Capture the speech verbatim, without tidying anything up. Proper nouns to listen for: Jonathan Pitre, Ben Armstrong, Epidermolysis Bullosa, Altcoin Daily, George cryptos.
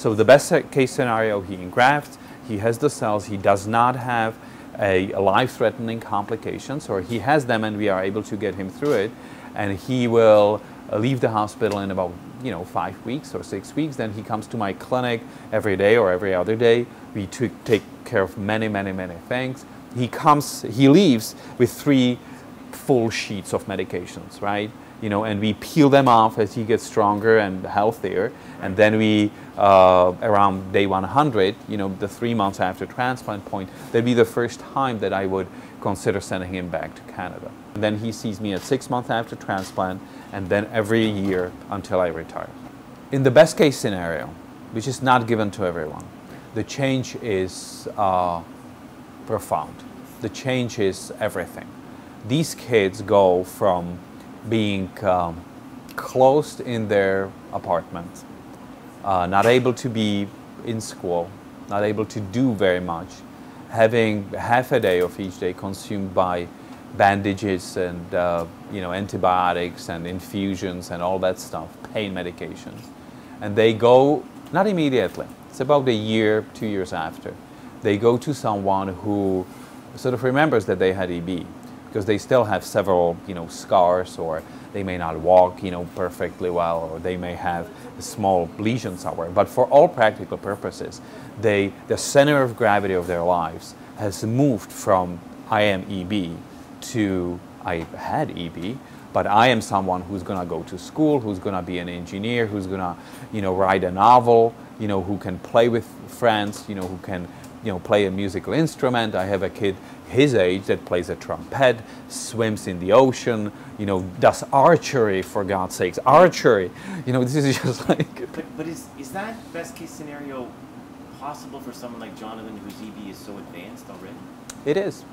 So the best case scenario, he engrafts, he has the cells, he does not have a life-threatening complications, or he has them and we are able to get him through it, and he will leave the hospital in about, you know, five weeks or six weeks. Then he comes to my clinic every day or every other day. We take care of many, many, many things. He comes, he leaves with three full sheets of medications, right? You know, and we peel them off as he gets stronger and healthier. And then we, uh, around day one hundred, you know, the three months after transplant point, that'd be the first time that I would consider sending him back to Canada. And then he sees me at six months after transplant, and then every year until I retire. In the best case scenario, which is not given to everyone, the change is uh, profound. The change is everything. These kids go from being um, closed in their apartment, uh, not able to be in school, not able to do very much, having half a day of each day consumed by bandages and uh, you know, antibiotics and infusions and all that stuff, pain medications. And they go, not immediately, it's about a year, two years after, they go to someone who sort of remembers that they had E B, because they still have several, you know, scars, or they may not walk, you know, perfectly well, or they may have a small lesion somewhere. But for all practical purposes, they, the center of gravity of their lives has moved from I am E B to I had E B, but I am someone who's going to go to school, who's going to be an engineer, who's going to, you know, write a novel, you know, who can play with friends, you know, who can, you know, play a musical instrument. I have a kid his age that plays a trumpet, swims in the ocean, you know, does archery, for God's sakes, archery. You know, this is just like... But, but is, is that best case scenario possible for someone like Jonathan, whose E B is so advanced already? It is.